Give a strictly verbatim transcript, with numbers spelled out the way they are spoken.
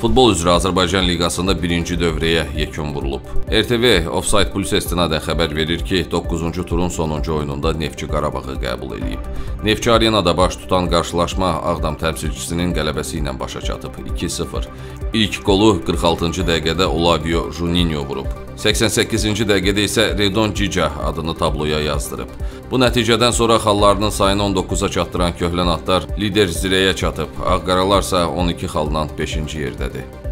Futbol üzrə Azərbaycan Liqasında birinci dövrəyə yekun vurulub. R T V Offside Plus istinadən xəbər verir ki, doqquzuncu turun sonuncu oyununda Neftçi Qarabağı qəbul edib. Neftçi Arenada baş tutan qarşılaşma Ağdam təmsilçisinin qələbəsi ilə başa çatıb iki sıfır. İlk qolu qırx altıncı dəqiqədə Olavio Juninho vurub. səksən səkkizinci dəqiqədə isə Redon Cica adını tabloya yazdırıb. Bu nəticədən sonra xallarının sayını on doqquza çatdıran köhlən atlar lider zirəyə çatıb, ağqaralarsa on iki xalla beşinci yerdədir.